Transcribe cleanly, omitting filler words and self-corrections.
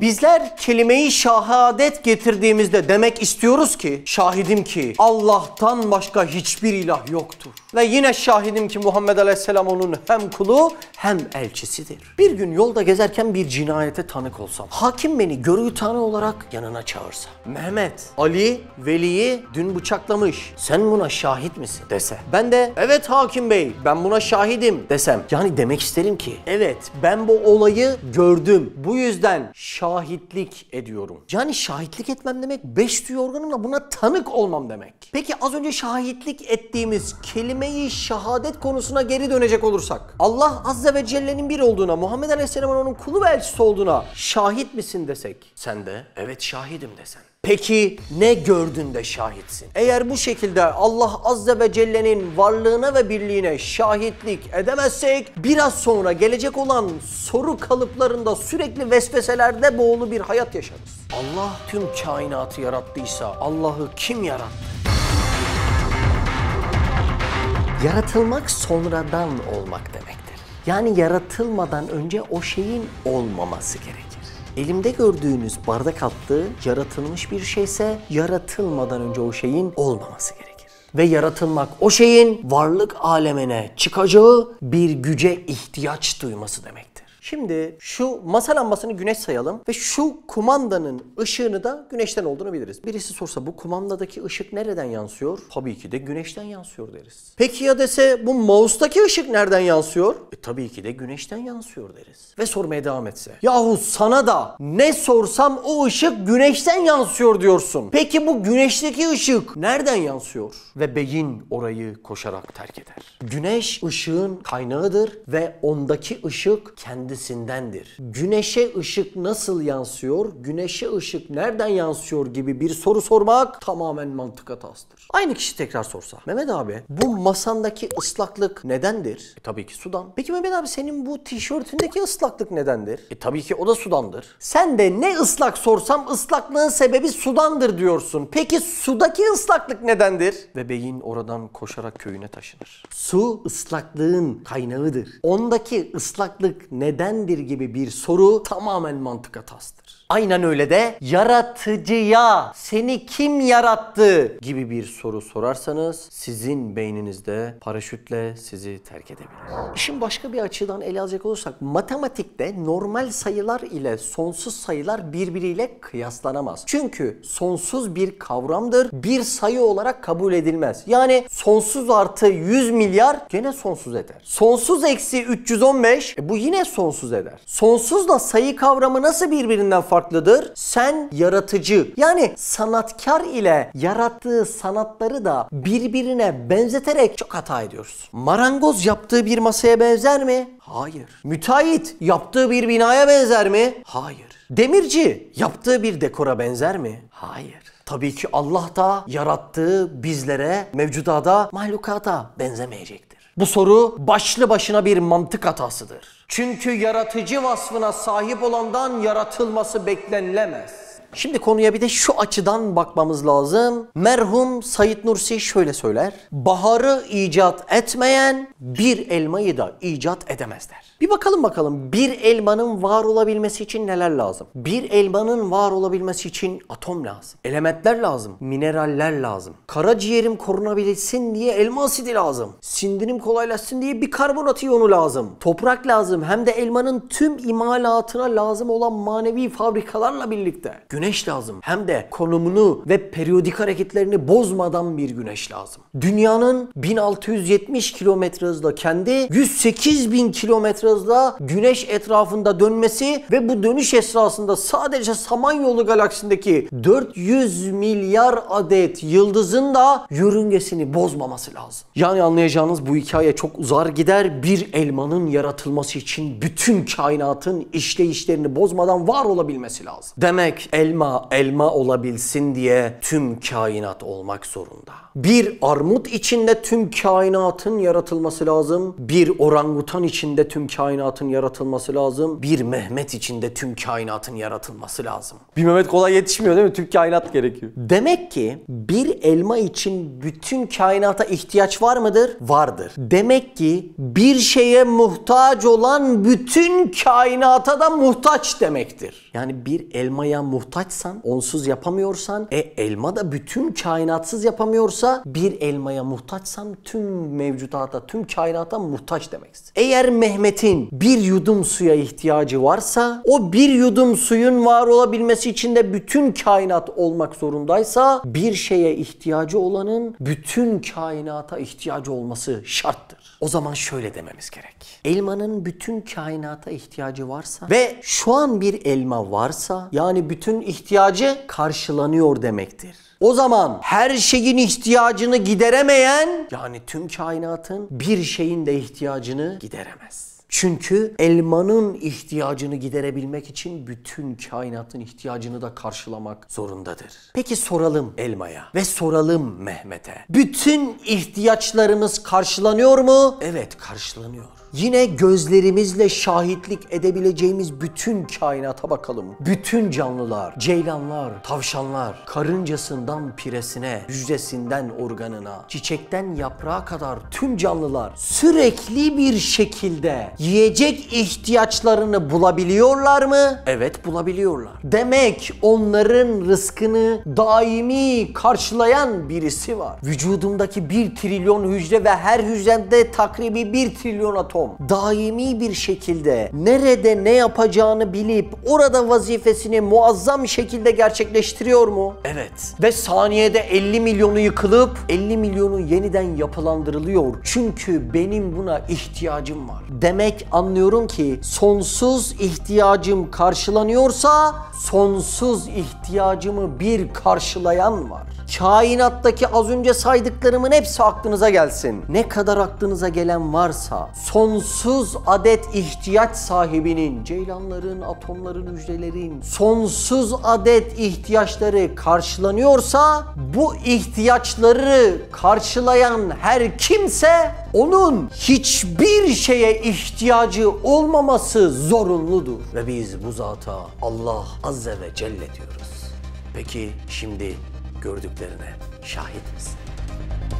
Bizler kelime-i şahadet getirdiğimizde demek istiyoruz ki şahidim ki Allah'tan başka hiçbir ilah yoktur. Ve yine şahidim ki Muhammed Aleyhisselam onun hem kulu hem elçisidir. Bir gün yolda gezerken bir cinayete tanık olsam, hakim beni görgü tanığı olarak yanına çağırsa, Mehmet, Ali, Veli'yi dün bıçaklamış, sen buna şahit misin dese, ben de evet hakim bey ben buna şahidim desem, yani demek isterim ki evet ben bu olayı gördüm, bu yüzden şahitlik ediyorum. Yani şahitlik etmem demek beş duyu organımla buna tanık olmam demek. Peki az önce şahitlik ettiğimiz kelime-i şahadet konusuna geri dönecek olursak, Allah Azze ve Celle'nin bir olduğuna, Muhammed Aleyhisselam'ın onun kulu ve elçisi olduğuna şahit misin desek, sen de evet şahidim desen. Peki ne gördün de şahitsin? Eğer bu şekilde Allah Azze ve Celle'nin varlığına ve birliğine şahitlik edemezsek, biraz sonra gelecek olan soru kalıplarında sürekli vesveselerde boğulu bir hayat yaşarız. Allah tüm kainatı yarattıysa Allah'ı kim yarattı? Yaratılmak sonradan olmak demektir. Yani yaratılmadan önce o şeyin olmaması gerekir. Elimde gördüğünüz bardak altlığı yaratılmış bir şeyse yaratılmadan önce o şeyin olmaması gerekir. Ve yaratılmak o şeyin varlık alemine çıkacağı bir güce ihtiyaç duyması demektir. Şimdi şu masa lambasını güneş sayalım ve şu kumandanın ışığını da güneşten olduğunu biliriz. Birisi sorsa bu kumandadaki ışık nereden yansıyor? Tabii ki de güneşten yansıyor deriz. Peki ya dese bu mouse'daki ışık nereden yansıyor? Tabii ki de güneşten yansıyor deriz. Ve sormaya devam etse, yahu sana da ne sorsam o ışık güneşten yansıyor diyorsun. Peki bu güneşteki ışık nereden yansıyor? Ve beyin orayı koşarak terk eder. Güneş ışığın kaynağıdır ve ondaki ışık kendisindendir. Güneşe ışık nasıl yansıyor, güneşe ışık nereden yansıyor gibi bir soru sormak tamamen mantık hatasıdır. Aynı kişi tekrar sorsa, Mehmet abi bu masandaki ıslaklık nedendir? Tabii ki sudan. Peki Mehmet abi senin bu tişörtündeki ıslaklık nedendir? Tabii ki o da sudandır. Sen de ne ıslak sorsam ıslaklığın sebebi sudandır diyorsun. Peki sudaki ıslaklık nedendir? Ve beyin oradan koşarak köyüne taşınır. Su ıslaklığın kaynağıdır. Ondaki ıslaklık nedendir gibi bir soru tamamen mantık hatasıdır. Aynen öyle de yaratıcıya seni kim yarattı gibi bir soru sorarsanız sizin beyninizde paraşütle sizi terk edebilir. Şimdi başka bir açıdan ele alacak olursak matematikte normal sayılar ile sonsuz sayılar birbiriyle kıyaslanamaz. Çünkü sonsuz bir kavramdır. Bir sayı olarak kabul edilmez. Yani sonsuz artı 100 milyar gene sonsuz eder. Sonsuz eksi 315 bu yine sonsuz eder. Sonsuzla sayı kavramı nasıl birbirinden farklıdır? Sen yaratıcı yani sanatkar ile yarattığı sanatları da birbirine benzeterek çok hata ediyoruz. Marangoz yaptığı bir masaya benzer mi? Hayır. Müteahhit yaptığı bir binaya benzer mi? Hayır. Demirci yaptığı bir dekora benzer mi? Hayır. Tabii ki Allah da yarattığı bizlere, mevcudata, mahlukata benzemeyecektir. Bu soru başlı başına bir mantık hatasıdır. Çünkü yaratıcı vasfına sahip olandan yaratılması beklenilemez. Şimdi konuya bir de şu açıdan bakmamız lazım. Merhum Said Nursi şöyle söyler. Baharı icat etmeyen bir elmayı da icat edemezler. Bir bakalım bir elmanın var olabilmesi için neler lazım? Bir elmanın var olabilmesi için atom lazım. Elementler lazım. Mineraller lazım. Karaciğerim korunabilsin diye elma asidi lazım. Sindirim kolaylaşsın diye bir karbonat iyonu lazım. Toprak lazım. Hem de elmanın tüm imalatına lazım olan manevi fabrikalarla birlikte. Güneş lazım. Hem de konumunu ve periyodik hareketlerini bozmadan bir güneş lazım. Dünyanın 1670 kilometre hızla kendi 108 bin kilometre hızla güneş etrafında dönmesi ve bu dönüş esnasında sadece Samanyolu galaksindeki 400 milyar adet yıldızın da yörüngesini bozmaması lazım. Yani anlayacağınız bu hikaye çok uzar gider. Bir elmanın yaratılması için bütün kainatın işleyişlerini bozmadan var olabilmesi lazım. Demek elmanın elma olabilsin diye tüm kainat olmak zorunda. Bir armut içinde tüm kainatın yaratılması lazım. Bir orangutan içinde tüm kainatın yaratılması lazım. Bir Mehmet içinde tüm kainatın yaratılması lazım. Bir Mehmet kolay yetişmiyor değil mi? Tüm kainat gerekiyor. Demek ki bir elma için bütün kainata ihtiyaç var mıdır? Vardır. Demek ki bir şeye muhtaç olan bütün kainata da muhtaç demektir. Yani bir elmaya muhtaçsan, onsuz yapamıyorsan, elma da bütün kainatsız yapamıyorsa, bir elmaya muhtaçsan tüm mevcudata, tüm kainata muhtaç demektir. Eğer Mehmet'in bir yudum suya ihtiyacı varsa, o bir yudum suyun var olabilmesi için de bütün kainat olmak zorundaysa, bir şeye ihtiyacı olanın bütün kainata ihtiyacı olması şarttır. O zaman şöyle dememiz gerek. Elmanın bütün kainata ihtiyacı varsa ve şu an bir elma varsa, yani bütün ihtiyacı karşılanıyor demektir. O zaman her şeyin ihtiyacını gideremeyen, yani tüm kainatın bir şeyin de ihtiyacını gideremez. Çünkü elmanın ihtiyacını giderebilmek için bütün kainatın ihtiyacını da karşılamak zorundadır. Peki soralım elmaya ve soralım Mehmet'e. Bütün ihtiyaçlarımız karşılanıyor mu? Evet, karşılanıyor. Yine gözlerimizle şahitlik edebileceğimiz bütün kainata bakalım. Bütün canlılar, ceylanlar, tavşanlar, karıncasından piresine, hücresinden organına, çiçekten yaprağa kadar tüm canlılar sürekli bir şekilde yiyecek ihtiyaçlarını bulabiliyorlar mı? Evet, bulabiliyorlar. Demek onların rızkını daimi karşılayan birisi var. Vücudumdaki 1 trilyon hücre ve her hücrede takribi 1 trilyon atom daimi bir şekilde nerede ne yapacağını bilip orada vazifesini muazzam şekilde gerçekleştiriyor mu? Evet. Ve saniyede 50 milyonu yıkılıp 50 milyonu yeniden yapılandırılıyor. Çünkü benim buna ihtiyacım var. Demek anlıyorum ki sonsuz ihtiyacım karşılanıyorsa sonsuz ihtiyacımı bir karşılayan var. Kainattaki az önce saydıklarımın hepsi aklınıza gelsin. Ne kadar aklınıza gelen varsa sonsuz adet ihtiyaç sahibinin, ceylanların, atomların, hücrelerin sonsuz adet ihtiyaçları karşılanıyorsa, bu ihtiyaçları karşılayan her kimse onun hiçbir şeye ihtiyacı olmaması zorunludur. Ve biz bu zata Allah Azze ve Celle diyoruz. Peki şimdi gördüklerine şahit misin?